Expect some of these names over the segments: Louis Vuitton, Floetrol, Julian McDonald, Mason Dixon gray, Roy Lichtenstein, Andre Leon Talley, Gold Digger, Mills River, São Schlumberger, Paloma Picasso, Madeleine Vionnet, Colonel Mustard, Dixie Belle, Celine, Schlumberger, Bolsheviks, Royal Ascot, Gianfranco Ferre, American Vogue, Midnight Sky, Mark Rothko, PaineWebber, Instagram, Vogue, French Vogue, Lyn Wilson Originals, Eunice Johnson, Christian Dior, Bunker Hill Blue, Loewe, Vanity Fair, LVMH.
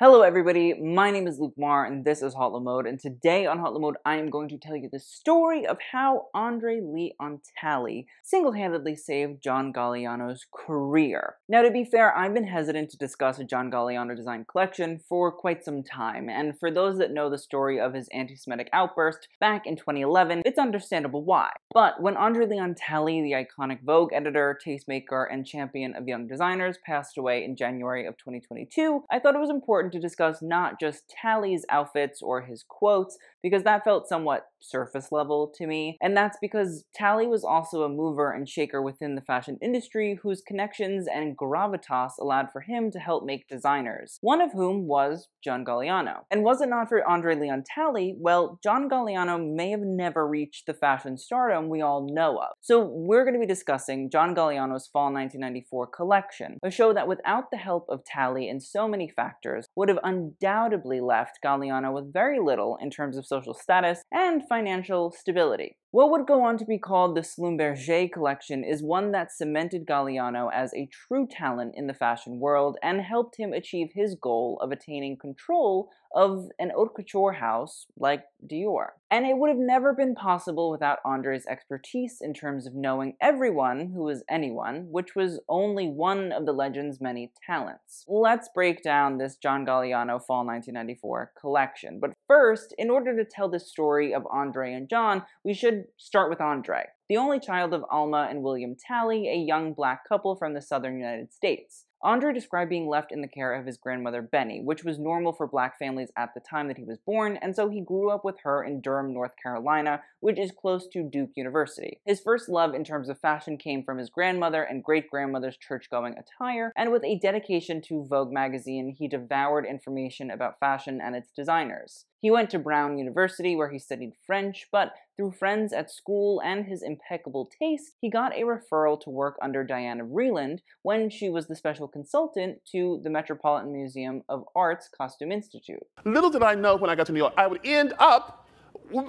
Hello everybody, my name is Luke Marr and this is Haute Le Mode, and today on Haute Le Mode I am going to tell you the story of how Andre Leon Talley single-handedly saved John Galliano's career. Now, to be fair, I've been hesitant to discuss a John Galliano design collection for quite some time, and for those that know the story of his anti-Semitic outburst back in 2011, it's understandable why. But when Andre Leon Talley, the iconic Vogue editor, tastemaker, and champion of young designers, passed away in January of 2022, I thought it was important to discuss not just Talley's outfits or his quotes, because that felt somewhat surface level to me, and that's because Talley was also a mover and shaker within the fashion industry whose connections and gravitas allowed for him to help make designers, one of whom was John Galliano. And was it not for Andre Leon Talley, well, John Galliano may have never reached the fashion stardom we all know of. So we're going to be discussing John Galliano's Fall 1994 collection, a show that without the help of Talley and so many factors would have undoubtedly left Galliano with very little in terms of social status and financial stability. What would go on to be called the Schlumberger collection is one that cemented Galliano as a true talent in the fashion world and helped him achieve his goal of attaining control of an haute couture house like Dior. And it would have never been possible without Andre's expertise in terms of knowing everyone who was anyone, which was only one of the legend's many talents. Let's break down this John Galliano Fall 1994 collection. But first, in order to tell the story of Andre and John, we should start with Andre, the only child of Alma and William Talley, a young black couple from the southern United States. Andre described being left in the care of his grandmother Benny, which was normal for black families at the time that he was born, and so he grew up with her in Durham, North Carolina, which is close to Duke University. His first love in terms of fashion came from his grandmother and great-grandmother's church-going attire, and with a dedication to Vogue magazine, he devoured information about fashion and its designers. He went to Brown University, where he studied French, but through friends at school and his impeccable taste, he got a referral to work under Diana Vreeland when she was the special consultant to the Metropolitan Museum of Art's Costume Institute. Little did I know when I got to New York, I would end up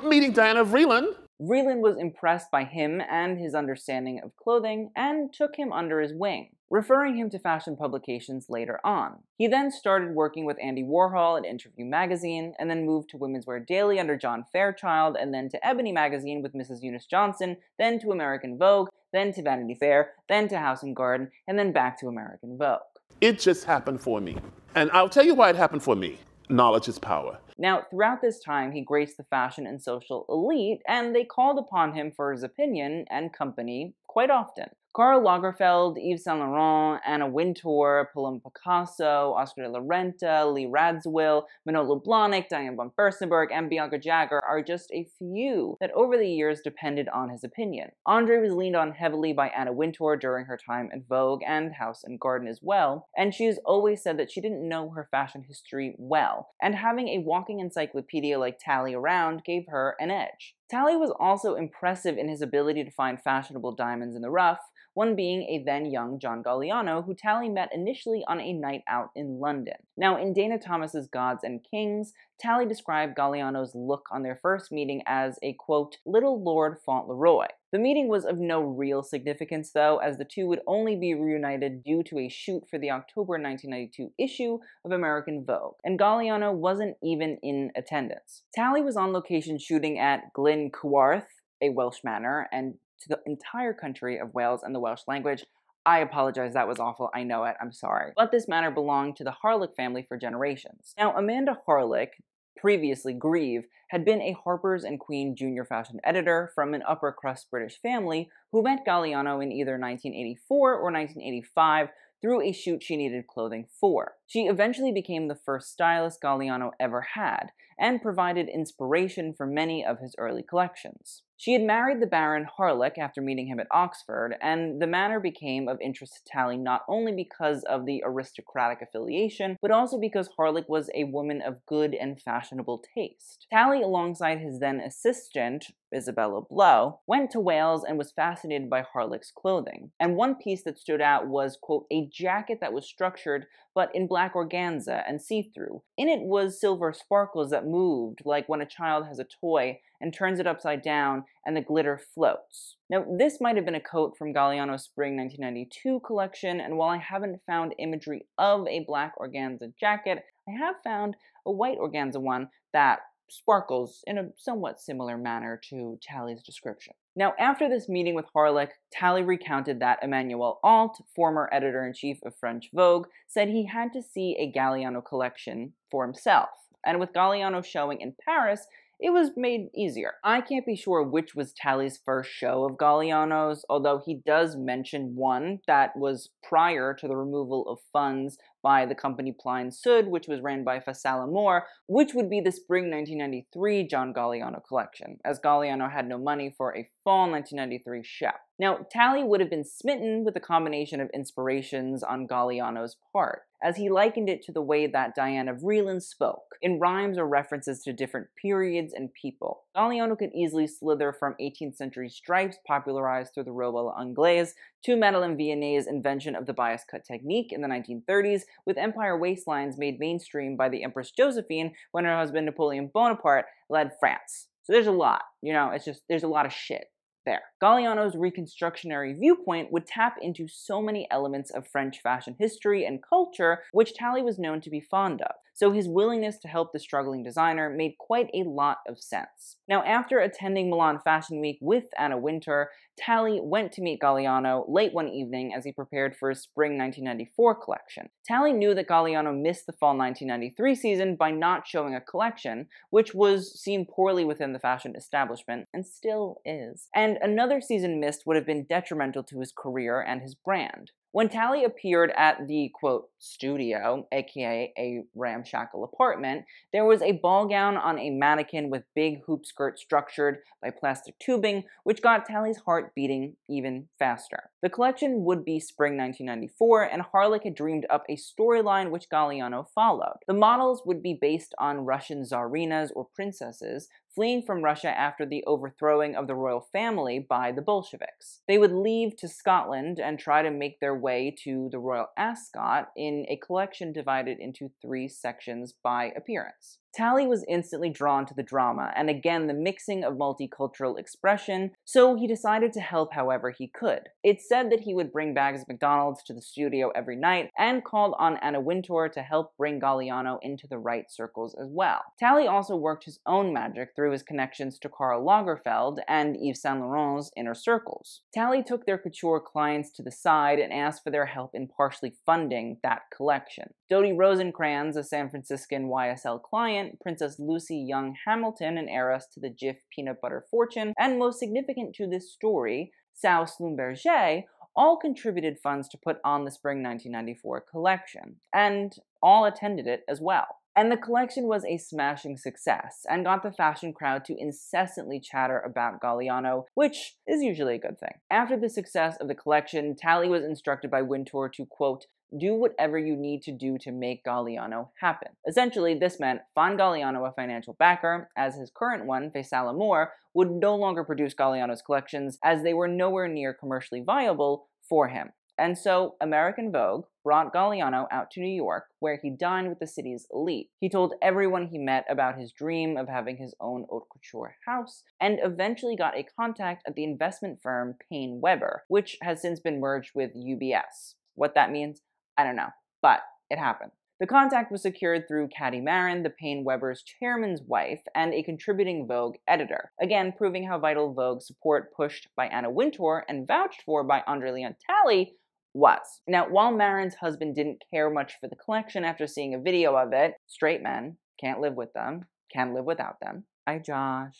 meeting Diana Vreeland. Vreeland was impressed by him and his understanding of clothing and took him under his wing, referring him to fashion publications later on. He then started working with Andy Warhol at Interview Magazine, and then moved to Women's Wear Daily under John Fairchild, and then to Ebony Magazine with Mrs. Eunice Johnson, then to American Vogue, then to Vanity Fair, then to House and Garden, and then back to American Vogue. It just happened for me. And I'll tell you why it happened for me. Knowledge is power. Now, throughout this time, he graced the fashion and social elite, and they called upon him for his opinion and company quite often. Karl Lagerfeld, Yves Saint Laurent, Anna Wintour, Paloma Picasso, Oscar de la Renta, Lee Radziwill, Manolo Blahnik, Diane von Furstenberg, and Bianca Jagger are just a few that over the years depended on his opinion. Andre was leaned on heavily by Anna Wintour during her time at Vogue and House and Garden as well, and she has always said that she didn't know her fashion history well, and having a walking encyclopedia like Talley around gave her an edge. Talley was also impressive in his ability to find fashionable diamonds in the rough, one being a then-young John Galliano, who Talley met initially on a night out in London. Now, in Dana Thomas's Gods and Kings, Talley described Galliano's look on their first meeting as a, quote, little Lord Fauntleroy. The meeting was of no real significance, though, as the two would only be reunited due to a shoot for the October 1992 issue of American Vogue, and Galliano wasn't even in attendance. Talley was on location shooting at Glyn Cywarth, a Welsh manor, and to the entire country of Wales and the Welsh language. I apologize, that was awful, I know it, I'm sorry. But this manor belonged to the Harlech family for generations. Now, Amanda Harlech, previously Grieve, had been a Harper's and Queen junior fashion editor from an upper-crust British family who met Galliano in either 1984 or 1985 through a shoot she needed clothing for. She eventually became the first stylist Galliano ever had, and provided inspiration for many of his early collections. She had married the Baron Harlech after meeting him at Oxford, and the manor became of interest to Talley not only because of the aristocratic affiliation, but also because Harlech was a woman of good and fashionable taste. Talley, alongside his then assistant, Isabella Blow, went to Wales and was fascinated by Harlech's clothing, and one piece that stood out was, quote, a jacket that was structured but in black organza and see-through. In it was silver sparkles that moved like when a child has a toy and turns it upside down and the glitter floats. Now, this might have been a coat from Galliano's spring 1992 collection, and while I haven't found imagery of a black organza jacket, I have found a white organza one that sparkles in a somewhat similar manner to Talley's description. Now, after this meeting with Harlech, Talley recounted that Emmanuel Alt, former editor-in-chief of French Vogue, said he had to see a Galliano collection for himself. And with Galliano showing in Paris, it was made easier. I can't be sure which was Talley's first show of Galliano's, although he does mention one that was prior to the removal of funds by the company Plein Sud, which was ran by Faysal Amor, which would be the spring 1993 John Galliano collection, as Galliano had no money for a fall 1993 show. Now, Talley would have been smitten with a combination of inspirations on Galliano's part, as he likened it to the way that Diana Vreeland spoke, in rhymes or references to different periods and people. Galliano could easily slither from 18th century stripes popularized through the robe à la anglaise to Madeleine Vionnet's invention of the bias cut technique in the 1930s, with empire waistlines made mainstream by the Empress Josephine when her husband Napoleon Bonaparte led France. So there's a lot, you know, it's just, there's a lot of shit there. Galliano's reconstructionary viewpoint would tap into so many elements of French fashion history and culture, which Talley was known to be fond of. So his willingness to help the struggling designer made quite a lot of sense. Now, after attending Milan Fashion Week with Anna Wintour, Talley went to meet Galliano late one evening as he prepared for his spring 1994 collection. Talley knew that Galliano missed the fall 1993 season by not showing a collection, which was seen poorly within the fashion establishment, and still is. And another season missed would have been detrimental to his career and his brand. When Talley appeared at the, quote, studio, aka a ramshackle apartment, there was a ball gown on a mannequin with big hoop skirt structured by plastic tubing, which got Talley's heart beating even faster. The collection would be spring 1994, and Harlech had dreamed up a storyline which Galliano followed. The models would be based on Russian tsarinas or princesses, fleeing from Russia after the overthrowing of the royal family by the Bolsheviks. They would leave to Scotland and try to make their way to the royal ascot in a collection divided into three sections by appearance. Talley was instantly drawn to the drama, and again the mixing of multicultural expression, so he decided to help however he could. It's said that he would bring bags of McDonald's to the studio every night, and called on Anna Wintour to help bring Galliano into the right circles as well. Talley also worked his own magic through his connections to Karl Lagerfeld and Yves Saint Laurent's inner circles. Talley took their couture clients to the side and asked for their help in partially funding that collection. Dodie Rosencrans, a San Franciscan YSL client, Princess Lucy Young Hamilton, an heiress to the Jif peanut butter fortune, and most significant to this story, Sow Schlumberger, all contributed funds to put on the spring 1994 collection, and all attended it as well. And the collection was a smashing success, and got the fashion crowd to incessantly chatter about Galliano, which is usually a good thing. After the success of the collection, Talley was instructed by Wintour to, quote, do whatever you need to do to make Galliano happen. Essentially, this meant find Galliano a financial backer, as his current one, Faysal Amor, would no longer produce Galliano's collections as they were nowhere near commercially viable for him. And so American Vogue brought Galliano out to New York, where he dined with the city's elite. He told everyone he met about his dream of having his own haute couture house, and eventually got a contact at the investment firm PaineWebber, which has since been merged with UBS. What that means? I don't know, but it happened. The contact was secured through Caddy Marin, the PaineWebber's chairman's wife, and a contributing Vogue editor, again proving how vital Vogue support pushed by Anna Wintour and vouched for by Andre Leon Talley was. Now, while Marin's husband didn't care much for the collection after seeing a video of it, straight men, can't live with them, can live without them. I Josh.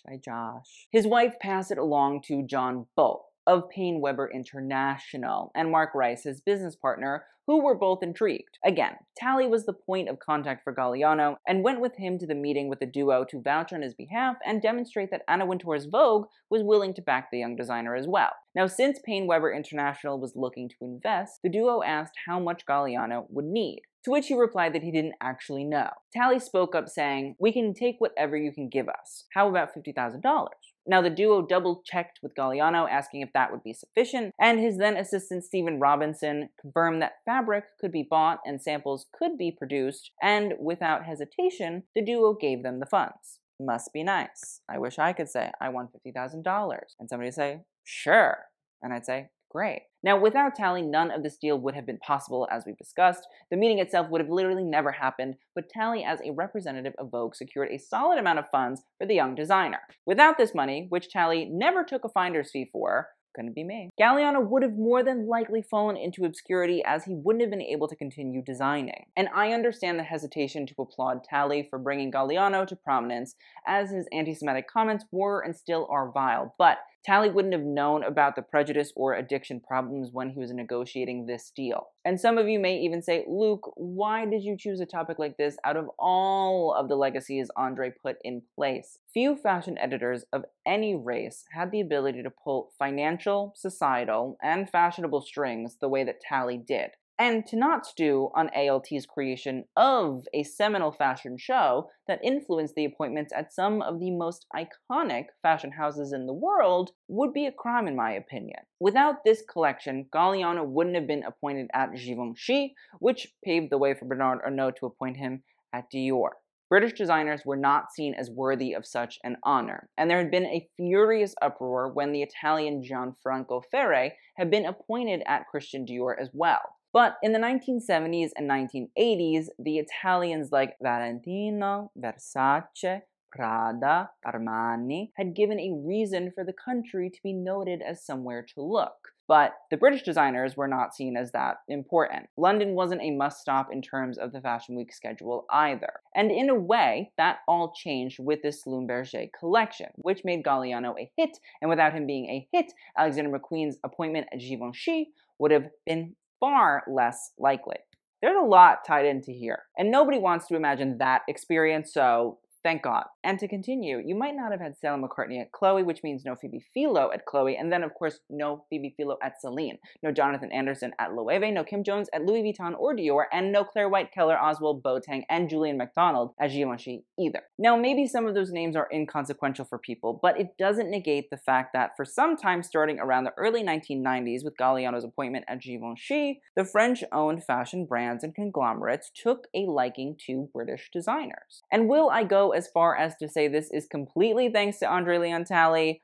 His wife passed it along to John Bolt of PaineWebber International, and Mark Rice, his business partner, who were both intrigued. Again, Talley was the point of contact for Galliano, and went with him to the meeting with the duo to vouch on his behalf and demonstrate that Anna Wintour's Vogue was willing to back the young designer as well. Now, since PaineWebber International was looking to invest, the duo asked how much Galliano would need, to which he replied that he didn't actually know. Talley spoke up saying, "We can take whatever you can give us. How about $50,000? Now, the duo double-checked with Galliano, asking if that would be sufficient, and his then-assistant Stephen Robinson confirmed that fabric could be bought and samples could be produced, and without hesitation, the duo gave them the funds. Must be nice. I wish I could say, I want $50,000. And somebody would say, sure. And I'd say, Gray. Now, without Talley, none of this deal would have been possible, as we've discussed. The meeting itself would have literally never happened, but Talley, as a representative of Vogue, secured a solid amount of funds for the young designer. Without this money, which Talley never took a finder's fee for, couldn't be made. Galliano would have more than likely fallen into obscurity, as he wouldn't have been able to continue designing. And I understand the hesitation to applaud Talley for bringing Galliano to prominence, as his anti-Semitic comments were and still are vile, but Talley wouldn't have known about the prejudice or addiction problems when he was negotiating this deal. And some of you may even say, Luke, why did you choose a topic like this out of all of the legacies Andre put in place? Few fashion editors of any race had the ability to pull financial, societal, and fashionable strings the way that Talley did. And to not stew on ALT's creation of a seminal fashion show that influenced the appointments at some of the most iconic fashion houses in the world would be a crime, in my opinion. Without this collection, Galliano wouldn't have been appointed at Givenchy, which paved the way for Bernard Arnault to appoint him at Dior. British designers were not seen as worthy of such an honor, and there had been a furious uproar when the Italian Gianfranco Ferre had been appointed at Christian Dior as well. But in the 1970s and 1980s, the Italians like Valentino, Versace, Prada, Armani had given a reason for the country to be noted as somewhere to look. But the British designers were not seen as that important. London wasn't a must-stop in terms of the Fashion Week schedule either. And in a way, that all changed with this Schlumberger collection, which made Galliano a hit, and without him being a hit, Alexander McQueen's appointment at Givenchy would have been far less likely. There's a lot tied into here, and nobody wants to imagine that experience, so thank God. And to continue, you might not have had Stella McCartney at Chloe, which means no Phoebe Philo at Chloe, and then of course no Phoebe Philo at Celine, no Jonathan Anderson at Loewe, no Kim Jones at Louis Vuitton or Dior, and no Claire White, Keller, Oswald, Boateng, and Julian McDonald at Givenchy either. Now, maybe some of those names are inconsequential for people, but it doesn't negate the fact that for some time starting around the early 1990s with Galliano's appointment at Givenchy, the French-owned fashion brands and conglomerates took a liking to British designers. And will I go as far as to say this is completely thanks to Andre Leon Talley?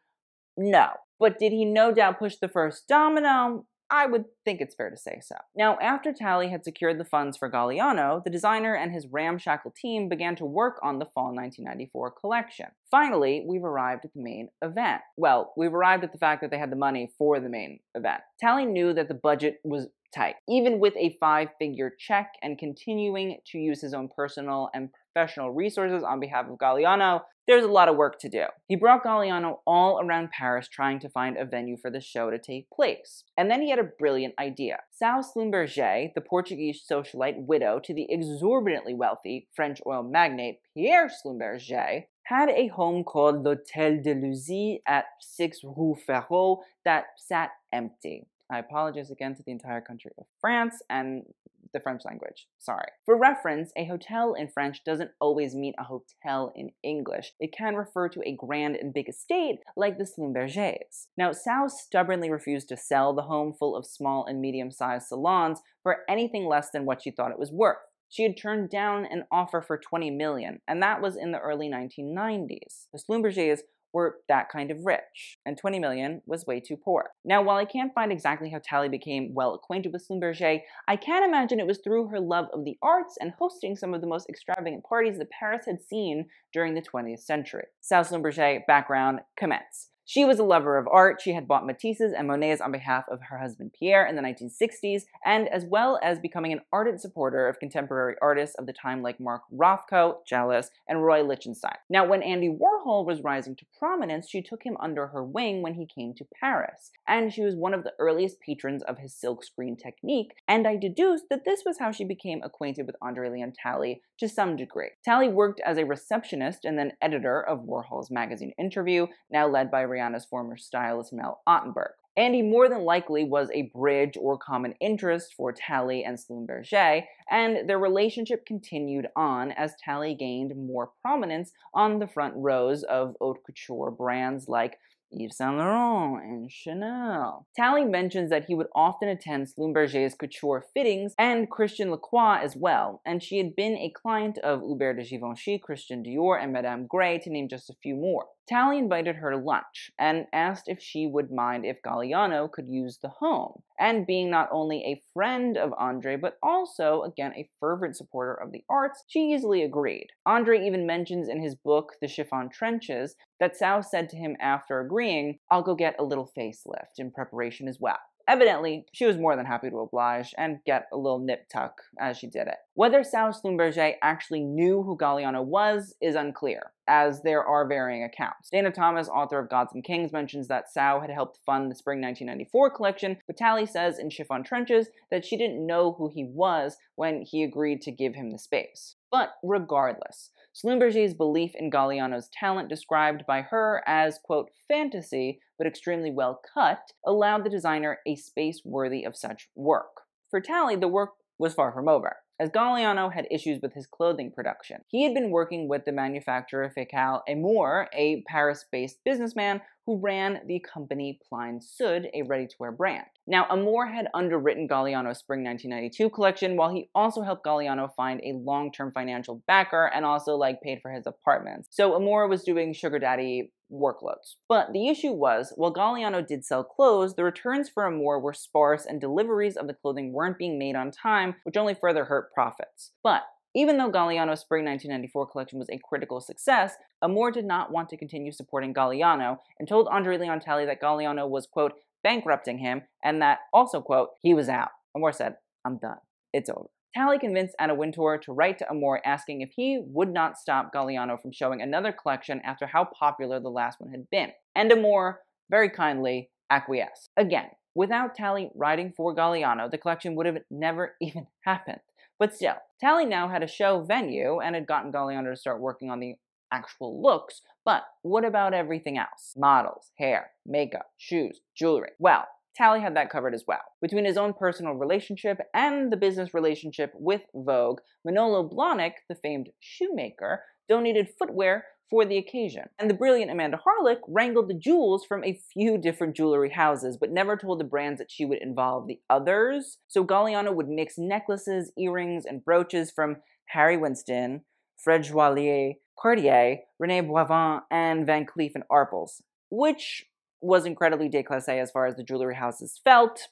No. But did he no doubt push the first domino? I would think it's fair to say so. Now, after Talley had secured the funds for Galliano, the designer and his ramshackle team began to work on the fall 1994 collection. Finally, we've arrived at the main event. Well, we've arrived at the fact that they had the money for the main event. Talley knew that the budget was tight, even with a five-figure check, and continuing to use his own personal and professional resources on behalf of Galliano, there's a lot of work to do. He brought Galliano all around Paris trying to find a venue for the show to take place. And then he had a brilliant idea. São Schlumberger, the Portuguese socialite widow to the exorbitantly wealthy French oil magnate Pierre Schlumberger, had a home called l'Hôtel de Luzy at 6 Rue Ferraud that sat empty. I apologize again to the entire country of France and the French language. Sorry. For reference, a hotel in French doesn't always mean a hotel in English. It can refer to a grand and big estate like the Schlumbergers. Now, São stubbornly refused to sell the home full of small and medium-sized salons for anything less than what she thought it was worth. She had turned down an offer for $20 million, and that was in the early 1990s. The Schlumbergers were that kind of rich, and 20 million was way too poor. Now, while I can't find exactly how Talley became well acquainted with Schlumberger, I can imagine it was through her love of the arts and hosting some of the most extravagant parties that Paris had seen during the 20th century. São Schlumberger background commence. She was a lover of art. She had bought Matisse's and Monet's on behalf of her husband Pierre in the 1960s, and as well as becoming an ardent supporter of contemporary artists of the time like Mark Rothko, Jealous, and Roy Lichtenstein. Now, when Andy Warhol was rising to prominence, she took him under her wing when he came to Paris, and she was one of the earliest patrons of his silkscreen technique, and I deduced that this was how she became acquainted with Andre Leon Talley to some degree. Talley worked as a receptionist and then editor of Warhol's magazine Interview, now led by Rihanna's former stylist Mel Ottenberg. Andy more than likely was a bridge or common interest for Talley and Schlumberger, and their relationship continued on as Talley gained more prominence on the front rows of haute couture brands like Yves Saint Laurent and Chanel. Talley mentions that he would often attend Schlumberger's couture fittings and Christian Lacroix as well, and she had been a client of Hubert de Givenchy, Christian Dior, and Madame Gray, to name just a few more. Talley invited her to lunch and asked if she would mind if Galliano could use the home. And being not only a friend of Andre, but also, again, a fervent supporter of the arts, she easily agreed. Andre even mentions in his book, The Chiffon Trenches, that Sal said to him after agreeing, "I'll go get a little facelift in preparation as well." Evidently, she was more than happy to oblige and get a little nip-tuck as she did it. Whether Sal Schlumberger actually knew who Galliano was is unclear, as there are varying accounts. Dana Thomas, author of Gods and Kings, mentions that Sal had helped fund the spring 1994 collection, but Talley says in Chiffon Trenches that she didn't know who he was when he agreed to give him the space. But regardless, Schlumberger's belief in Galliano's talent, described by her as, quote, fantasy, but extremely well cut, allowed the designer a space worthy of such work. For Talley, the work was far from over, as Galliano had issues with his clothing production. He had been working with the manufacturer Faysal Amor, a Paris-based businessman who ran the company Plein Sud, a ready-to-wear brand. Now, Amor had underwritten Galliano's spring 1992 collection, while he also helped Galliano find a long-term financial backer and also, like, paid for his apartments. So Amor was doing sugar daddy workloads. But the issue was, while Galliano did sell clothes, the returns for Amor were sparse and deliveries of the clothing weren't being made on time, which only further hurt profits. But even though Galliano's spring 1994 collection was a critical success, Amor did not want to continue supporting Galliano and told Andre Leon Talley that Galliano was, quote, bankrupting him, and that also, quote, he was out. Amor said, "I'm done. It's over." Talley convinced Anna Wintour to write to Amor asking if he would not stop Galliano from showing another collection after how popular the last one had been. And Amor very kindly acquiesced. Again, without Talley writing for Galliano, the collection would have never even happened. But still, Talley now had a show venue and had gotten Galliano to start working on the actual looks, but what about everything else? Models, hair, makeup, shoes, jewelry. Well, Talley had that covered as well. Between his own personal relationship and the business relationship with Vogue, Manolo Blahnik, the famed shoemaker, donated footwear for the occasion. And the brilliant Amanda Harlech wrangled the jewels from a few different jewelry houses, but never told the brands that she would involve the others. So Galliano would mix necklaces, earrings, and brooches from Harry Winston, Fred Joaillier, Cartier, Rene Boivin, and Van Cleef & Arpels, which was incredibly déclassé as far as the jewelry houses felt,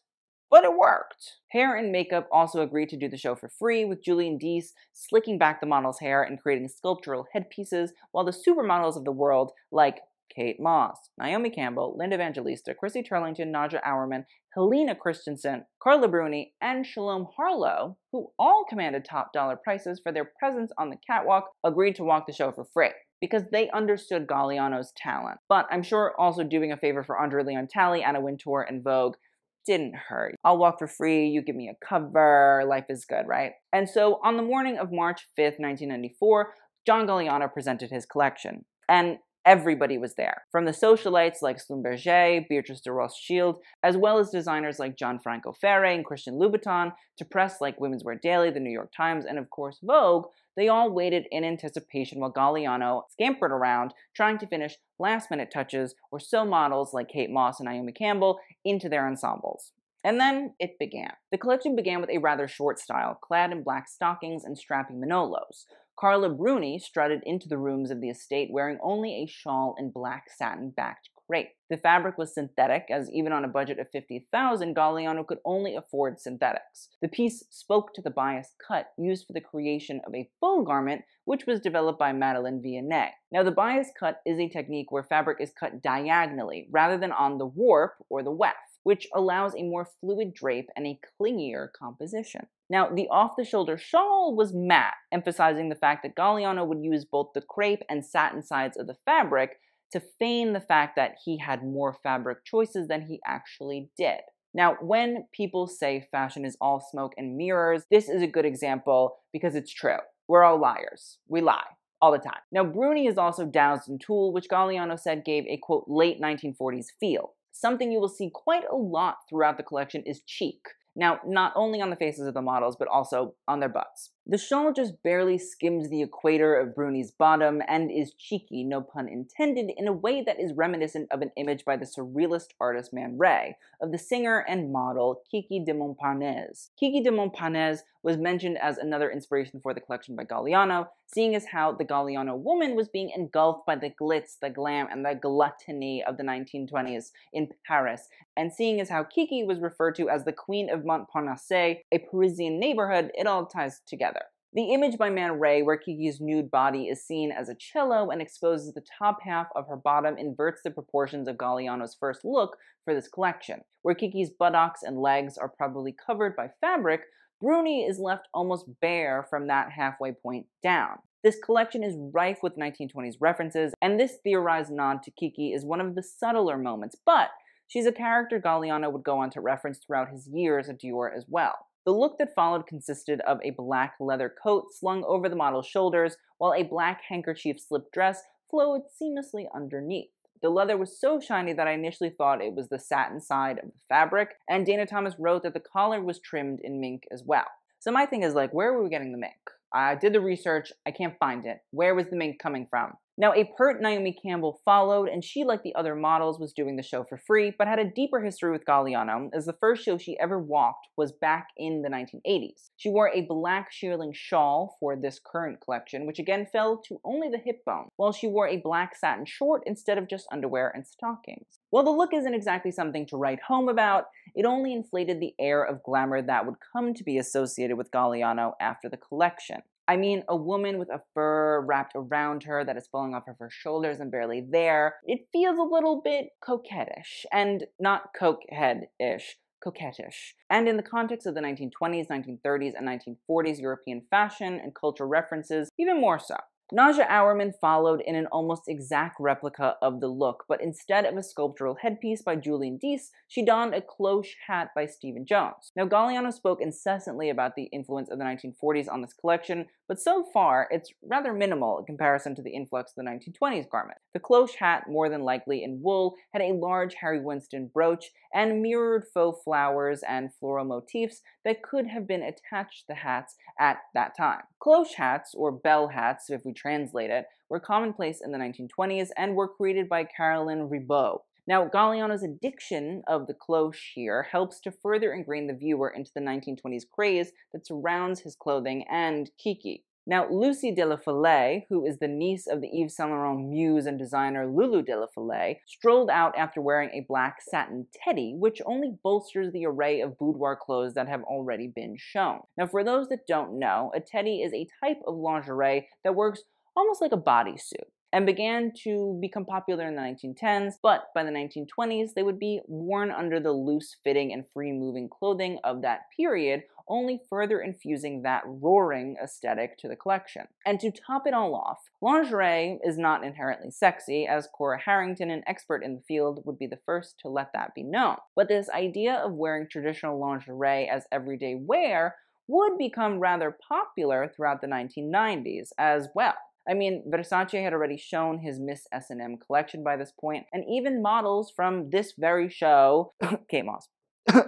but it worked. Hair and makeup also agreed to do the show for free, with Julian Deese slicking back the model's hair and creating sculptural headpieces, while the supermodels of the world, like Kate Moss, Naomi Campbell, Linda Evangelista, Chrissy Turlington, Nadja Auerman, Helena Christensen, Carla Bruni, and Shalom Harlow, who all commanded top dollar prices for their presence on the catwalk, agreed to walk the show for free, because they understood Galliano's talent. But I'm sure also doing a favor for Andre Leon Talley, Anna Wintour, and Vogue didn't hurt. I'll walk for free, you give me a cover, life is good, right? And so on the morning of March 5th, 1994, John Galliano presented his collection, and everybody was there, from the socialites like Schlumberger, Beatrice de Rothschild, as well as designers like Gianfranco Ferre and Christian Louboutin, to press like Women's Wear Daily, The New York Times, and of course Vogue. They all waited in anticipation while Galliano scampered around, trying to finish last-minute touches or sew models like Kate Moss and Naomi Campbell into their ensembles. And then it began. The collection began with a rather short style, clad in black stockings and strappy Manolos. Carla Bruni strutted into the rooms of the estate wearing only a shawl and black satin-backed crepe. The fabric was synthetic, as even on a budget of $50,000, Galliano could only afford synthetics. The piece spoke to the bias cut used for the creation of a full garment, which was developed by Madeleine Vianney. Now, the bias cut is a technique where fabric is cut diagonally rather than on the warp or the weft, which allows a more fluid drape and a clingier composition. Now, the off-the-shoulder shawl was matte, emphasizing the fact that Galliano would use both the crepe and satin sides of the fabric to feign the fact that he had more fabric choices than he actually did. Now, when people say fashion is all smoke and mirrors, this is a good example because it's true. We're all liars. We lie all the time. Now, Bruni is also doused in tulle, which Galliano said gave a, quote, late 1940s feel. Something you will see quite a lot throughout the collection is cheek. Now, not only on the faces of the models, but also on their butts. The shawl just barely skims the equator of Bruni's bottom and is cheeky, no pun intended, in a way that is reminiscent of an image by the surrealist artist Man Ray, of the singer and model Kiki de Montparnasse. Kiki de Montparnasse was mentioned as another inspiration for the collection by Galliano, seeing as how the Galliano woman was being engulfed by the glitz, the glam, and the gluttony of the 1920s in Paris, and seeing as how Kiki was referred to as the Queen of Montparnasse, a Parisian neighborhood, it all ties together. The image by Man Ray, where Kiki's nude body is seen as a cello and exposes the top half of her bottom, inverts the proportions of Galliano's first look for this collection. Where Kiki's buttocks and legs are probably covered by fabric, Bruni is left almost bare from that halfway point down. This collection is rife with 1920s references, and this theorized nod to Kiki is one of the subtler moments, but she's a character Galliano would go on to reference throughout his years at Dior as well. The look that followed consisted of a black leather coat slung over the model's shoulders, while a black handkerchief slip dress flowed seamlessly underneath. The leather was so shiny that I initially thought it was the satin side of the fabric, and Dana Thomas wrote that the collar was trimmed in mink as well. So my thing is, like, where were we getting the mink? I did the research, I can't find it. Where was the mink coming from? Now, a pert Naomi Campbell followed, and she, like the other models, was doing the show for free, but had a deeper history with Galliano, as the first show she ever walked was back in the 1980s. She wore a black shearling shawl for this current collection, which again fell to only the hip bone, while she wore a black satin short instead of just underwear and stockings. While the look isn't exactly something to write home about, it only inflated the air of glamour that would come to be associated with Galliano after the collection. I mean, a woman with a fur wrapped around her that is falling off of her shoulders and barely there. It feels a little bit coquettish, and not cokehead-ish, coquettish. And in the context of the 1920s, 1930s, and 1940s European fashion and culture references, even more so. Naja Auerman followed in an almost exact replica of the look, but instead of a sculptural headpiece by Julian Deese, she donned a cloche hat by Stephen Jones. Now, Galliano spoke incessantly about the influence of the 1940s on this collection, but so far, it's rather minimal in comparison to the influx of the 1920s garment. The cloche hat, more than likely in wool, had a large Harry Winston brooch and mirrored faux flowers and floral motifs that could have been attached to hats at that time. Cloche hats, or bell hats, if we translate it, were commonplace in the 1920s and were created by Caroline Ribot. Now, Galliano's addiction of the cloche here helps to further ingrain the viewer into the 1920s craze that surrounds his clothing and Kiki. Now, Lucie de la Falaise, who is the niece of the Yves Saint Laurent muse and designer Lulu de la Falaise, strolled out after wearing a black satin teddy, which only bolsters the array of boudoir clothes that have already been shown. Now, for those that don't know, a teddy is a type of lingerie that works almost like a bodysuit, and began to become popular in the 1910s, but by the 1920s, they would be worn under the loose-fitting and free-moving clothing of that period, only further infusing that roaring aesthetic to the collection. And to top it all off, lingerie is not inherently sexy, as Cora Harrington, an expert in the field, would be the first to let that be known. But this idea of wearing traditional lingerie as everyday wear would become rather popular throughout the 1990s as well. I mean, Versace had already shown his Miss S&M collection by this point, and even models from this very show, Kate Moss,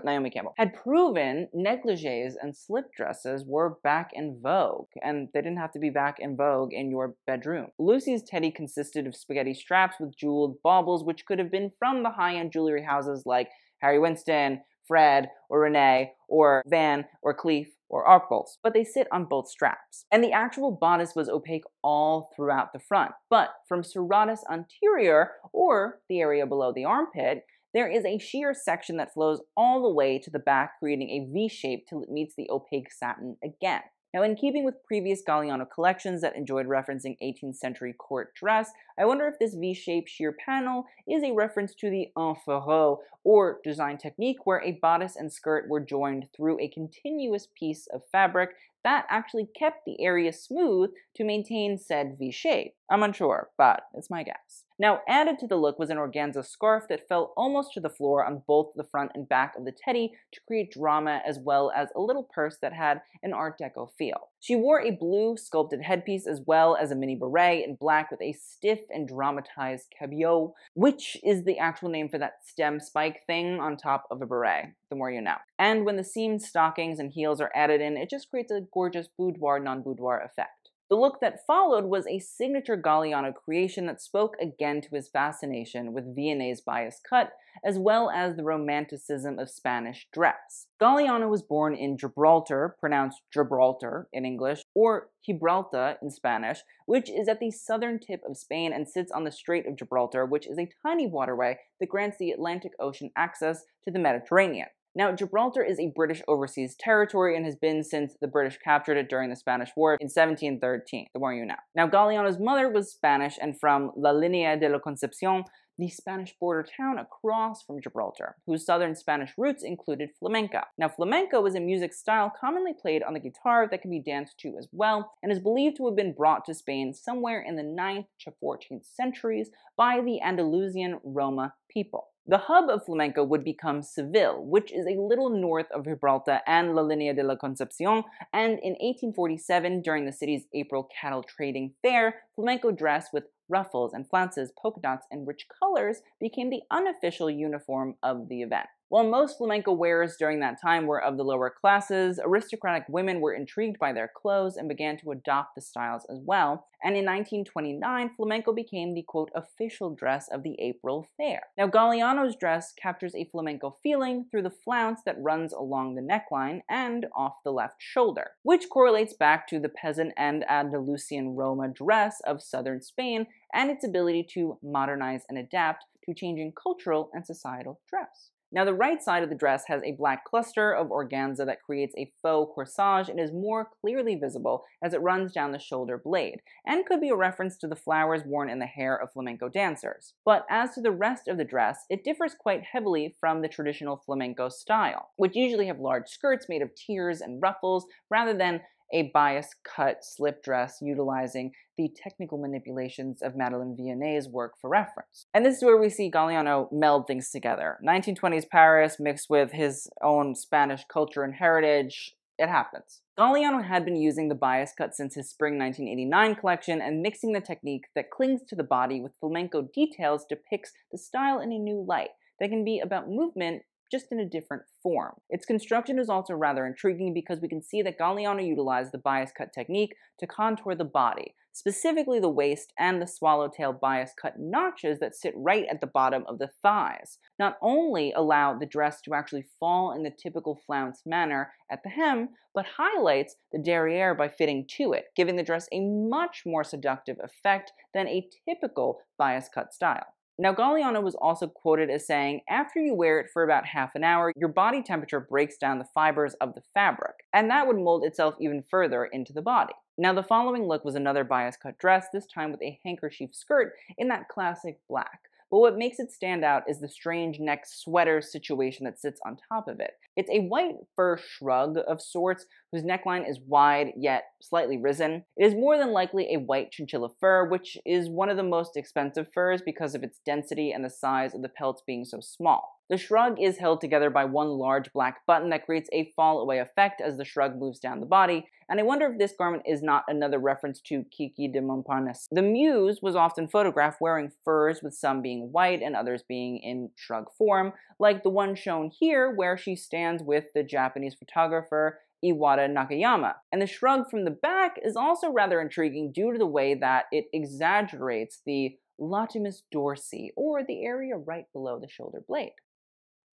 Naomi Campbell, had proven negligees and slip dresses were back in vogue, and they didn't have to be back in vogue in your bedroom. Lucie's teddy consisted of spaghetti straps with jeweled baubles, which could have been from the high-end jewelry houses like Harry Winston, Fred, or Renee, or Van, or Cleef, or Arpels, but they sit on both straps. And the actual bodice was opaque all throughout the front, but from serratus anterior, or the area below the armpit, there is a sheer section that flows all the way to the back, creating a V shape till it meets the opaque satin again. Now, in keeping with previous Galliano collections that enjoyed referencing 18th century court dress, I wonder if this V-shaped sheer panel is a reference to the enfleurage, or design technique where a bodice and skirt were joined through a continuous piece of fabric that actually kept the area smooth to maintain said V shape. I'm unsure, but it's my guess. Now, added to the look was an organza scarf that fell almost to the floor on both the front and back of the teddy to create drama, as well as a little purse that had an Art Deco feel. She wore a blue sculpted headpiece as well as a mini beret in black with a stiff and dramatized cabillaud, which is the actual name for that stem spike thing on top of a beret, the more you know. And when the seamed stockings and heels are added in, it just creates a gorgeous boudoir, non-boudoir effect. The look that followed was a signature Galliano creation that spoke again to his fascination with Viennese bias cut, as well as the romanticism of Spanish dress. Galliano was born in Gibraltar, pronounced Gibraltar in English, or Gibraltar in Spanish, which is at the southern tip of Spain and sits on the Strait of Gibraltar, which is a tiny waterway that grants the Atlantic Ocean access to the Mediterranean. Now, Gibraltar is a British overseas territory and has been since the British captured it during the Spanish War in 1713, the more you know. Now, Galliano's mother was Spanish and from La Línea de la Concepción, the Spanish border town across from Gibraltar, whose southern Spanish roots included flamenco. Now, flamenco was a music style commonly played on the guitar that can be danced to as well, and is believed to have been brought to Spain somewhere in the 9th to 14th centuries by the Andalusian Roma people. The hub of flamenco would become Seville, which is a little north of Gibraltar and La Línea de la Concepción, and in 1847, during the city's April cattle trading fair, flamenco dress with ruffles and flounces, polka dots, and rich colors became the unofficial uniform of the event. While most flamenco wearers during that time were of the lower classes, aristocratic women were intrigued by their clothes and began to adopt the styles as well, and in 1929, flamenco became the, quote, official dress of the April fair. Now, Galliano's dress captures a flamenco feeling through the flounce that runs along the neckline and off the left shoulder, which correlates back to the peasant and Andalusian Roma dress of southern Spain and its ability to modernize and adapt to changing cultural and societal dress. Now, the right side of the dress has a black cluster of organza that creates a faux corsage and is more clearly visible as it runs down the shoulder blade, and could be a reference to the flowers worn in the hair of flamenco dancers. But as to the rest of the dress, it differs quite heavily from the traditional flamenco style, which usually have large skirts made of tiers and ruffles, rather than a bias cut slip dress utilizing the technical manipulations of Madeleine Vionnet's work for reference. And this is where we see Galliano meld things together. 1920s Paris mixed with his own Spanish culture and heritage, it happens. Galliano had been using the bias cut since his spring 1989 collection, and mixing the technique that clings to the body with flamenco details depicts the style in a new light that can be about movement, just in a different form. Its construction is also rather intriguing because we can see that Galliano utilized the bias cut technique to contour the body, specifically the waist and the swallowtail bias cut notches that sit right at the bottom of the thighs. Not only allow the dress to actually fall in the typical flounce manner at the hem, but highlights the derriere by fitting to it, giving the dress a much more seductive effect than a typical bias cut style. Now, Galliano was also quoted as saying, after you wear it for about half an hour, your body temperature breaks down the fibers of the fabric, and that would mold itself even further into the body. Now, the following look was another bias cut dress, this time with a handkerchief skirt in that classic black. But what makes it stand out is the strange neck sweater situation that sits on top of it. It's a white fur shrug of sorts, whose neckline is wide yet slightly risen. It is more than likely a white chinchilla fur, which is one of the most expensive furs because of its density and the size of the pelts being so small. The shrug is held together by one large black button that creates a fall away effect as the shrug moves down the body, and I wonder if this garment is not another reference to Kiki de Montparnasse. The muse was often photographed wearing furs, with some being white and others being in shrug form, like the one shown here where she stands with the Japanese photographer Iwata Nakayama. And the shrug from the back is also rather intriguing due to the way that it exaggerates the latissimus dorsi, or the area right below the shoulder blade.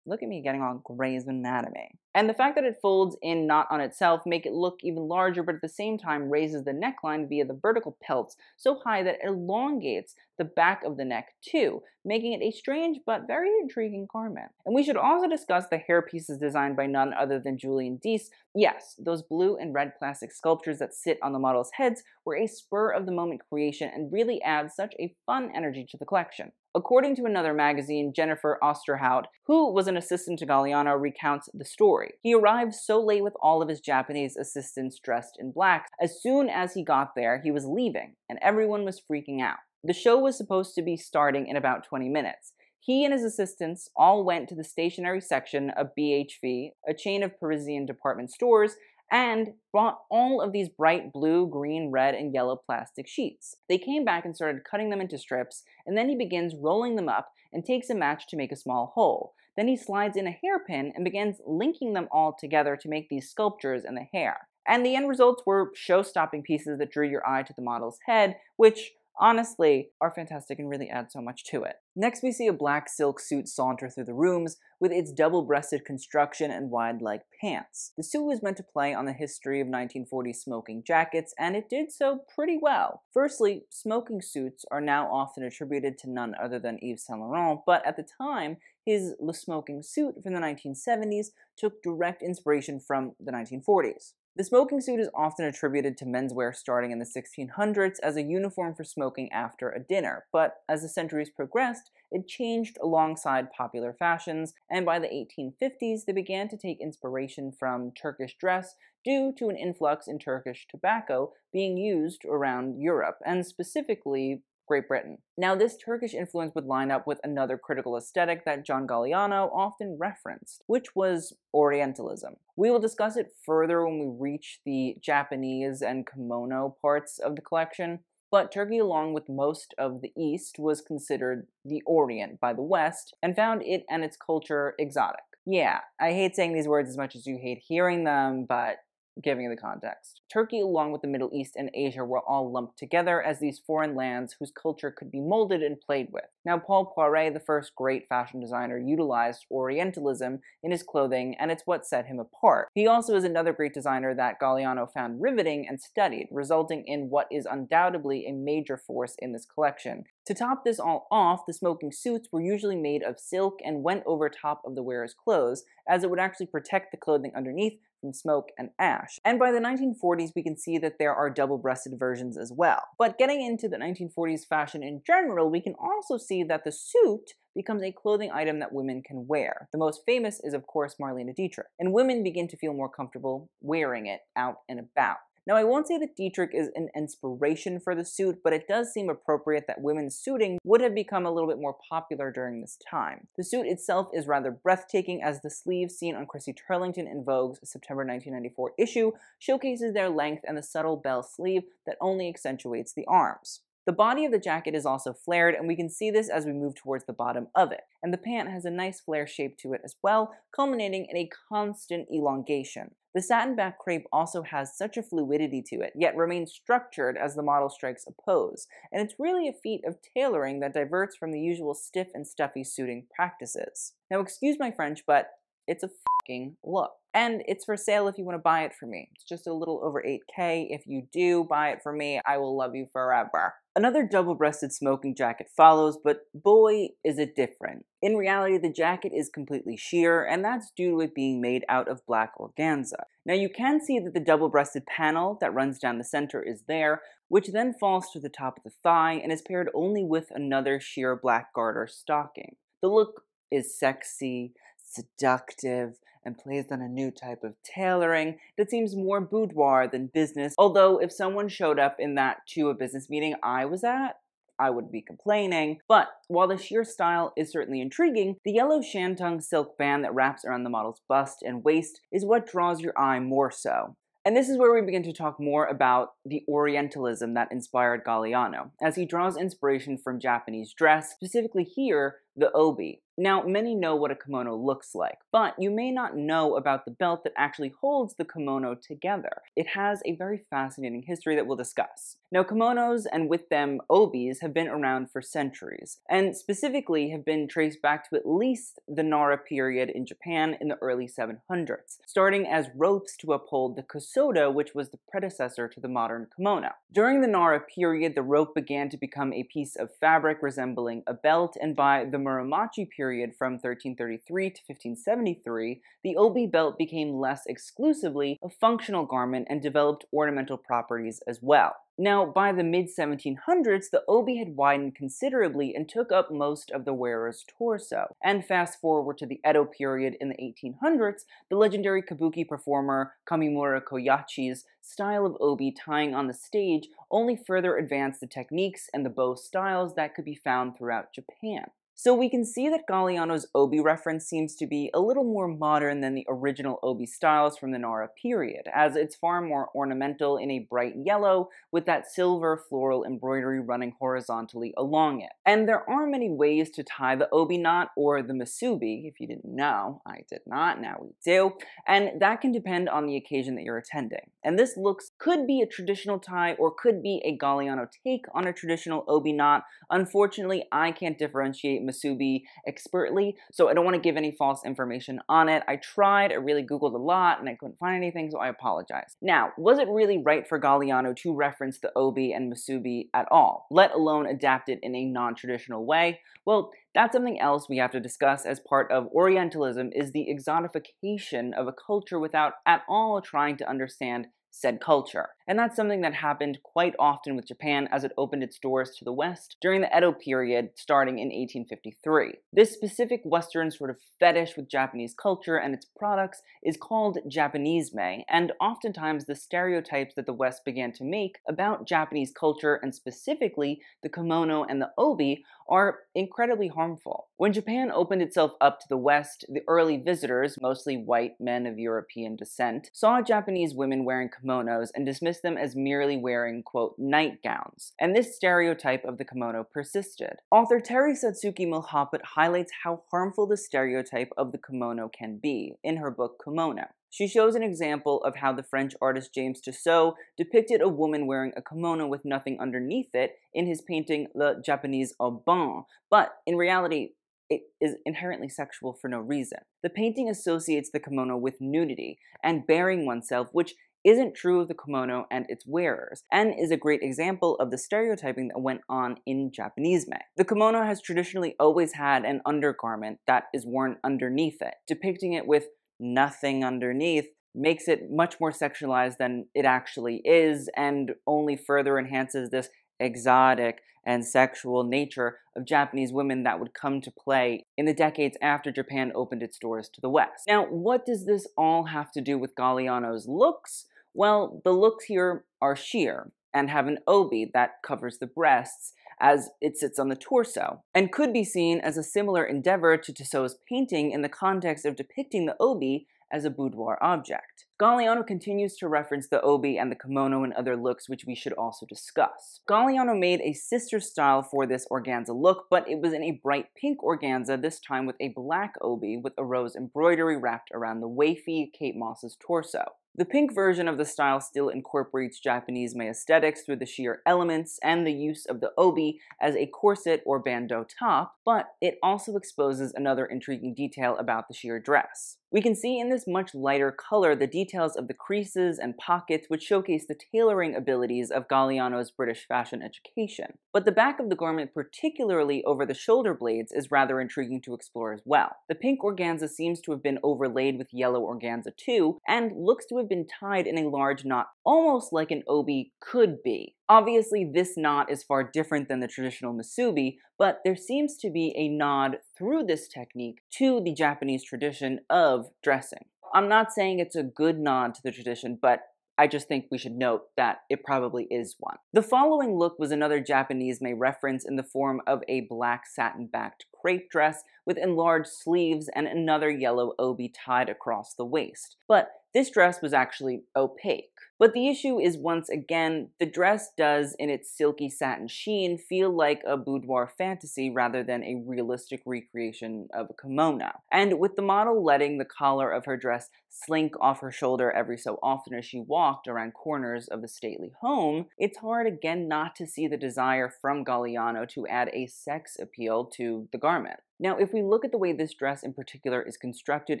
Look at me getting on Grey's Anatomy. And the fact that it folds in not on itself make it look even larger, but at the same time raises the neckline via the vertical pelts so high that it elongates the back of the neck too, making it a strange but very intriguing garment. And we should also discuss the hair pieces designed by none other than Julian Deese. Yes, those blue and red plastic sculptures that sit on the models' heads were a spur-of-the-moment creation and really add such a fun energy to the collection. According to another magazine, Jennifer Osterhout, who was an assistant to Galliano, recounts the story. He arrived so late with all of his Japanese assistants dressed in black. As soon as he got there, he was leaving, and everyone was freaking out. The show was supposed to be starting in about 20 minutes. He and his assistants all went to the stationery section of BHV, a chain of Parisian department stores, and brought all of these bright blue, green, red, and yellow plastic sheets. They came back and started cutting them into strips, and then he begins rolling them up and takes a match to make a small hole. Then he slides in a hairpin and begins linking them all together to make these sculptures in the hair. And the end results were show-stopping pieces that drew your eye to the model's head, which honestly are fantastic and really add so much to it. Next, we see a black silk suit saunter through the rooms with its double-breasted construction and wide-leg pants. The suit was meant to play on the history of 1940s smoking jackets, and it did so pretty well. Firstly, smoking suits are now often attributed to none other than Yves Saint Laurent, but at the time, his Le Smoking Suit from the 1970s took direct inspiration from the 1940s. The smoking suit is often attributed to menswear starting in the 1600s as a uniform for smoking after a dinner, but as the centuries progressed, it changed alongside popular fashions, and by the 1850s, they began to take inspiration from Turkish dress due to an influx in Turkish tobacco being used around Europe, and specifically Great Britain. Now, this Turkish influence would line up with another critical aesthetic that John Galliano often referenced, which was Orientalism. We will discuss it further when we reach the Japanese and kimono parts of the collection, but Turkey, along with most of the East, was considered the Orient by the West and found it and its culture exotic. Yeah, I hate saying these words as much as you hate hearing them, but giving the context. Turkey, along with the Middle East and Asia, were all lumped together as these foreign lands whose culture could be molded and played with. Now, Paul Poiret, the first great fashion designer, utilized Orientalism in his clothing, and it's what set him apart. He also is another great designer that Galliano found riveting and studied, resulting in what is undoubtedly a major force in this collection. To top this all off, the smoking suits were usually made of silk and went over top of the wearer's clothes, as it would actually protect the clothing underneath from smoke and ash. And by the 1940s, we can see that there are double-breasted versions as well. But getting into the 1940s fashion in general, we can also see that the suit becomes a clothing item that women can wear. The most famous is, of course, Marlene Dietrich, and women begin to feel more comfortable wearing it out and about. Now, I won't say that Dietrich is an inspiration for the suit, but it does seem appropriate that women's suiting would have become a little bit more popular during this time. The suit itself is rather breathtaking, as the sleeve seen on Chrissy Turlington in Vogue's September 1994 issue showcases their length and the subtle bell sleeve that only accentuates the arms. The body of the jacket is also flared, and we can see this as we move towards the bottom of it, and the pant has a nice flare shape to it as well, culminating in a constant elongation. The satin back crepe also has such a fluidity to it, yet remains structured as the model strikes a pose, and it's really a feat of tailoring that diverts from the usual stiff and stuffy suiting practices. Now, excuse my French, but it's a fucking look. And it's for sale if you want to buy it for me. It's just a little over $8K. If you do buy it for me, I will love you forever. Another double-breasted smoking jacket follows, but boy, is it different. In reality, the jacket is completely sheer, and that's due to it being made out of black organza. Now, you can see that the double-breasted panel that runs down the center is there, which then falls to the top of the thigh and is paired only with another sheer black garter stocking. The look is sexy, seductive, and plays on a new type of tailoring that seems more boudoir than business, although if someone showed up in that to a business meeting I was at, I would be complaining. But while the sheer style is certainly intriguing, the yellow shantung silk band that wraps around the model's bust and waist is what draws your eye more so. And this is where we begin to talk more about the Orientalism that inspired Galliano, as he draws inspiration from Japanese dress, specifically here, the obi. Now, many know what a kimono looks like, but you may not know about the belt that actually holds the kimono together. It has a very fascinating history that we'll discuss. Now, kimonos, and with them obis, have been around for centuries, and specifically have been traced back to at least the Nara period in Japan in the early 700s, starting as ropes to uphold the kosoda, which was the predecessor to the modern kimono. During the Nara period, the rope began to become a piece of fabric resembling a belt, and by the Muromachi period from 1333 to 1573, the obi belt became less exclusively a functional garment and developed ornamental properties as well. Now, by the mid-1700s, the obi had widened considerably and took up most of the wearer's torso. And fast forward to the Edo period in the 1800s, the legendary kabuki performer Kamimura Koyachi's style of obi tying on the stage only further advanced the techniques and the bow styles that could be found throughout Japan. So we can see that Galliano's obi reference seems to be a little more modern than the original obi styles from the Nara period, as it's far more ornamental in a bright yellow with that silver floral embroidery running horizontally along it. And there are many ways to tie the obi knot or the masubi, if you didn't know, I did not, now we do, and that can depend on the occasion that you're attending. And this could be a traditional tie or could be a Galliano take on a traditional obi knot. Unfortunately, I can't differentiate masubi expertly, so I don't want to give any false information on it. I tried, I really googled a lot, and I couldn't find anything, so I apologize. Now, was it really right for Galliano to reference the obi and masubi at all, let alone adapt it in a non-traditional way? Well, that's something else we have to discuss as part of Orientalism is the exotification of a culture without at all trying to understand said culture. And that's something that happened quite often with Japan as it opened its doors to the West during the Edo period starting in 1853. This specific Western sort of fetish with Japanese culture and its products is called Japanisme, and oftentimes the stereotypes that the West began to make about Japanese culture and specifically the kimono and the obi are incredibly harmful. When Japan opened itself up to the West, the early visitors, mostly white men of European descent, saw Japanese women wearing kimonos and dismissed them as merely wearing, quote, nightgowns. And this stereotype of the kimono persisted. Author Terry Satsuki Millhaput highlights how harmful the stereotype of the kimono can be in her book Kimono. She shows an example of how the French artist James Tussaud depicted a woman wearing a kimono with nothing underneath it in his painting Le Japanese au Bain, but in reality, it is inherently sexual for no reason. The painting associates the kimono with nudity and bearing oneself, which isn't true of the kimono and its wearers, and is a great example of the stereotyping that went on in Japanisme. The kimono has traditionally always had an undergarment that is worn underneath it. Depicting it with nothing underneath makes it much more sexualized than it actually is, and only further enhances this exotic and sexual nature of Japanese women that would come to play in the decades after Japan opened its doors to the West. Now, what does this all have to do with Galliano's looks? Well, the looks here are sheer and have an obi that covers the breasts as it sits on the torso, and could be seen as a similar endeavor to Tussaud's painting in the context of depicting the obi as a boudoir object. Galliano continues to reference the obi and the kimono in other looks, which we should also discuss. Galliano made a sister style for this organza look, but it was in a bright pink organza, this time with a black obi with a rose embroidery wrapped around the wafy Kate Moss's torso. The pink version of the style still incorporates Japanisme aesthetics through the sheer elements and the use of the obi as a corset or bandeau top, but it also exposes another intriguing detail about the sheer dress. We can see in this much lighter color the details of the creases and pockets, which showcase the tailoring abilities of Galliano's British fashion education. But the back of the garment, particularly over the shoulder blades, is rather intriguing to explore as well. The pink organza seems to have been overlaid with yellow organza too, and looks to have been tied in a large knot, almost like an obi could be. Obviously, this knot is far different than the traditional masubi, but there seems to be a nod through this technique to the Japanese tradition of dressing. I'm not saying it's a good nod to the tradition, but I just think we should note that it probably is one. The following look was another Japanisme reference in the form of a black satin-backed crepe dress with enlarged sleeves and another yellow obi tied across the waist. But this dress was actually opaque. But the issue is, once again, the dress does, in its silky satin sheen, feel like a boudoir fantasy rather than a realistic recreation of a kimono. And with the model letting the collar of her dress slink off her shoulder every so often as she walked around corners of the stately home, it's hard again not to see the desire from Galliano to add a sex appeal to the garment. Now, if we look at the way this dress in particular is constructed,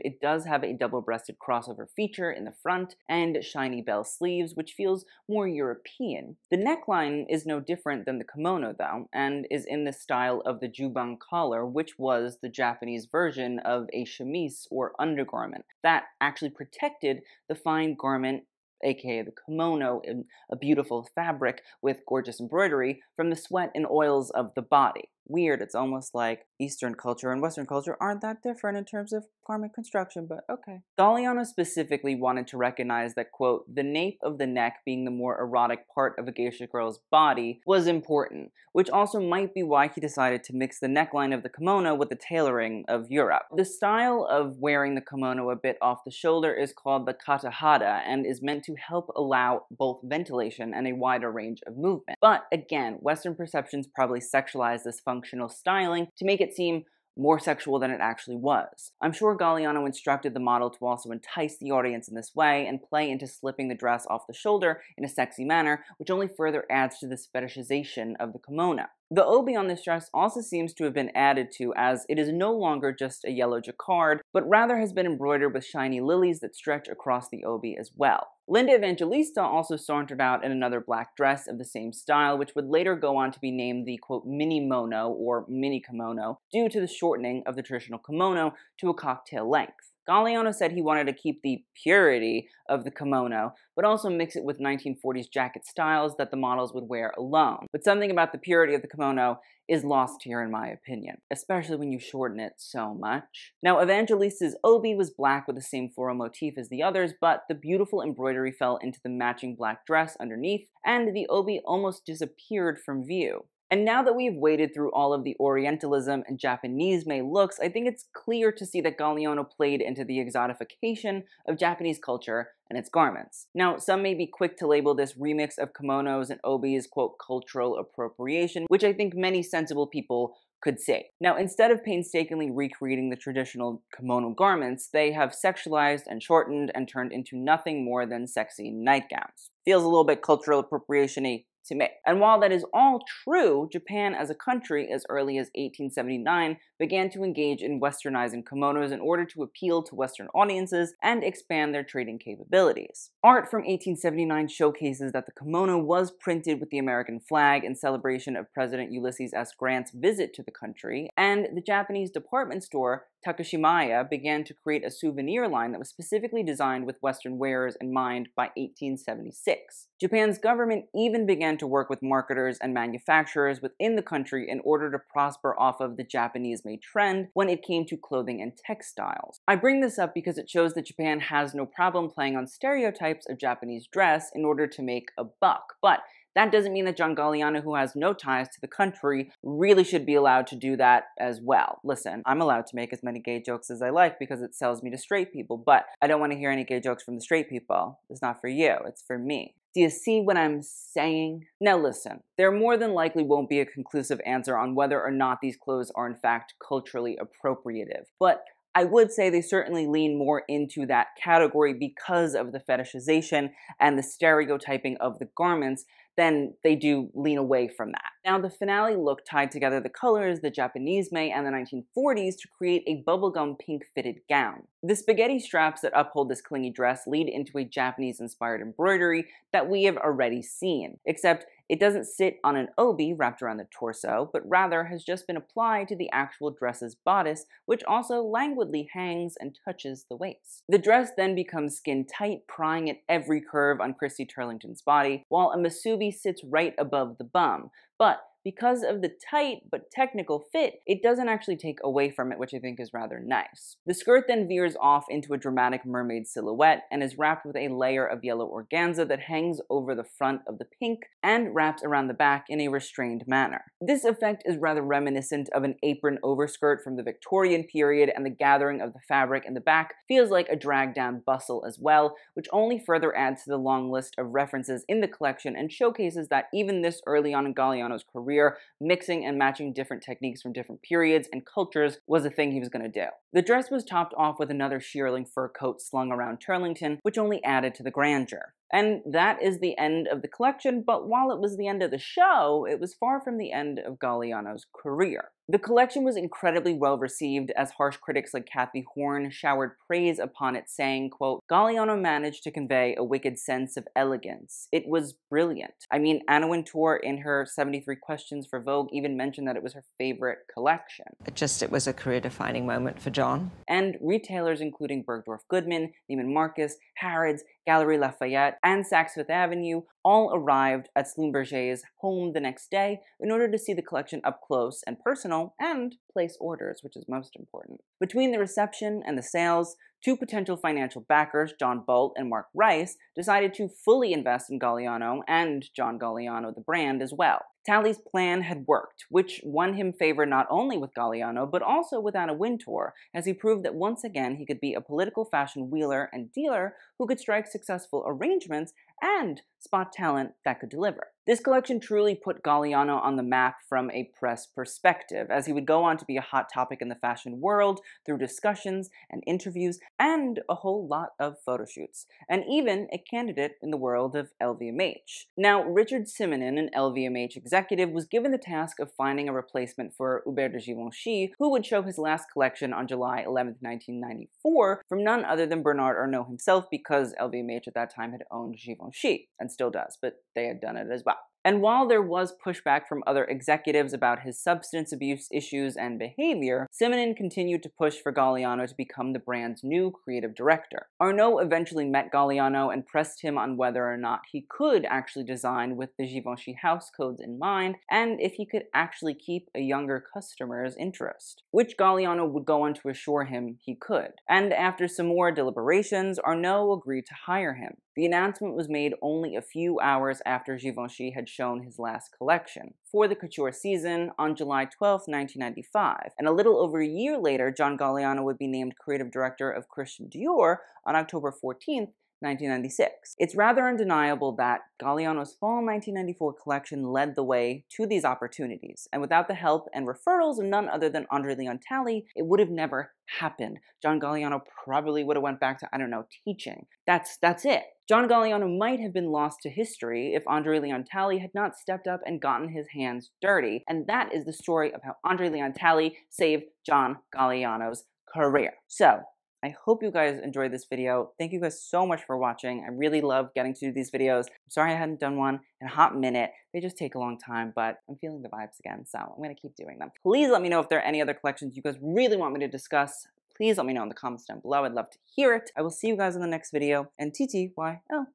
it does have a double-breasted crossover feature in the front and shiny bell sleeves, which feels more European. The neckline is no different than the kimono, though, and is in the style of the jubang collar, which was the Japanese version of a chemise or undergarment that actually protected the fine garment, aka the kimono, in a beautiful fabric with gorgeous embroidery, from the sweat and oils of the body. Weird, it's almost like Eastern culture and Western culture aren't that different in terms of garment construction, but okay. Galliano specifically wanted to recognize that, quote, the nape of the neck being the more erotic part of a geisha girl's body was important, which also might be why he decided to mix the neckline of the kimono with the tailoring of Europe. The style of wearing the kimono a bit off the shoulder is called the katahata and is meant to help allow both ventilation and a wider range of movement. But again, Western perceptions probably sexualize this functional styling to make it seem more sexual than it actually was. I'm sure Galliano instructed the model to also entice the audience in this way and play into slipping the dress off the shoulder in a sexy manner, which only further adds to this fetishization of the kimono. The obi on this dress also seems to have been added to, as it is no longer just a yellow jacquard, but rather has been embroidered with shiny lilies that stretch across the obi as well. Linda Evangelista also sauntered out in another black dress of the same style, which would later go on to be named the, quote, mini-mono or mini-kimono, due to the shortening of the traditional kimono to a cocktail length. Galliano said he wanted to keep the purity of the kimono, but also mix it with 1940s jacket styles that the models would wear alone. But something about the purity of the kimono is lost here, in my opinion, especially when you shorten it so much. Now, Evangelista's obi was black with the same floral motif as the others, but the beautiful embroidery fell into the matching black dress underneath, and the obi almost disappeared from view. And now that we've waded through all of the Orientalism and Japanese-made looks, I think it's clear to see that Galliano played into the exotification of Japanese culture and its garments. Now, some may be quick to label this remix of kimonos and obis, quote, cultural appropriation, which I think many sensible people could see. Now, instead of painstakingly recreating the traditional kimono garments, they have sexualized and shortened and turned into nothing more than sexy nightgowns. Feels a little bit cultural appropriation-y to me. And while that is all true, Japan as a country as early as 1879 began to engage in westernizing kimonos in order to appeal to Western audiences and expand their trading capabilities. Art from 1879 showcases that the kimono was printed with the American flag in celebration of President Ulysses S. Grant's visit to the country, and the Japanese department store Takashimaya began to create a souvenir line that was specifically designed with Western wearers in mind by 1876. Japan's government even began to work with marketers and manufacturers within the country in order to prosper off of the Japanese-made trend when it came to clothing and textiles. I bring this up because it shows that Japan has no problem playing on stereotypes of Japanese dress in order to make a buck, but that doesn't mean that John Galliano, who has no ties to the country, really should be allowed to do that as well. Listen, I'm allowed to make as many gay jokes as I like because it sells me to straight people, but I don't want to hear any gay jokes from the straight people. It's not for you, it's for me. Do you see what I'm saying? Now listen, there more than likely won't be a conclusive answer on whether or not these clothes are in fact culturally appropriative, but I would say they certainly lean more into that category because of the fetishization and the stereotyping of the garments than they do lean away from that. Now, the finale look tied together the colors, the Japanese-made, and the 1940s to create a bubblegum pink fitted gown. The spaghetti straps that uphold this clingy dress lead into a Japanese-inspired embroidery that we have already seen, except it doesn't sit on an obi wrapped around the torso, but rather has just been applied to the actual dress's bodice, which also languidly hangs and touches the waist. The dress then becomes skin-tight, prying at every curve on Christy Turlington's body, while a masubi sits right above the bum. But because of the tight but technical fit, it doesn't actually take away from it, which I think is rather nice. The skirt then veers off into a dramatic mermaid silhouette and is wrapped with a layer of yellow organza that hangs over the front of the pink and wraps around the back in a restrained manner. This effect is rather reminiscent of an apron overskirt from the Victorian period, and the gathering of the fabric in the back feels like a drag-down bustle as well, which only further adds to the long list of references in the collection and showcases that even this early on in Galliano's career, mixing and matching different techniques from different periods and cultures was a thing he was going to do. The dress was topped off with another shearling fur coat slung around Turlington, which only added to the grandeur. And that is the end of the collection, but while it was the end of the show, it was far from the end of Galliano's career. The collection was incredibly well received, as harsh critics like Kathy Horn showered praise upon it, saying, quote, Galliano managed to convey a wicked sense of elegance. It was brilliant. I mean, Anna Wintour in her 73 Questions for Vogue even mentioned that it was her favorite collection. It was a career-defining moment for John. And retailers including Bergdorf Goodman, Neiman Marcus, Harrods, Galerie Lafayette, and Saks Fifth Avenue all arrived at Schlumberger's home the next day in order to see the collection up close and personal and place orders, which is most important. Between the reception and the sales, two potential financial backers, John Bolt and Mark Rice, decided to fully invest in Galliano and John Galliano, the brand, as well. Talley's plan had worked, which won him favor not only with Galliano, but also with Anna Wintour, as he proved that once again he could be a political fashion wheeler and dealer who could strike successful arrangements and spot talent that could deliver. This collection truly put Galliano on the map from a press perspective, as he would go on to be a hot topic in the fashion world through discussions and interviews and a whole lot of photo shoots, and even a candidate in the world of LVMH. Now, Richard Simonin, an LVMH executive, was given the task of finding a replacement for Hubert de Givenchy, who would show his last collection on July 11, 1994, from none other than Bernard Arnault himself, because LVMH at that time had owned Givenchy, and still does, but they had done it as well. And while there was pushback from other executives about his substance abuse issues and behavior, Simonin continued to push for Galliano to become the brand's new creative director. Arnault eventually met Galliano and pressed him on whether or not he could actually design with the Givenchy house codes in mind, and if he could actually keep a younger customer's interest, which Galliano would go on to assure him he could. And after some more deliberations, Arnault agreed to hire him. The announcement was made only a few hours after Givenchy had shown his last collection, for the couture season, on July 12, 1995. And a little over a year later, John Galliano would be named creative director of Christian Dior on October 14, 1996. It's rather undeniable that Galliano's fall 1994 collection led the way to these opportunities, and without the help and referrals of none other than Andre Leon Talley, it would have never happened. John Galliano probably would have went back to, I don't know, teaching. That's it. John Galliano might have been lost to history if Andre Leon Talley had not stepped up and gotten his hands dirty, and that is the story of how Andre Leon Talley saved John Galliano's career. So, I hope you guys enjoyed this video. Thank you guys so much for watching. I really love getting to do these videos. I'm sorry I hadn't done one in a hot minute. They just take a long time, but I'm feeling the vibes again, so I'm gonna keep doing them. Please let me know if there are any other collections you guys really want me to discuss. Please let me know in the comments down below. I'd love to hear it. I will see you guys in the next video, and TTYL.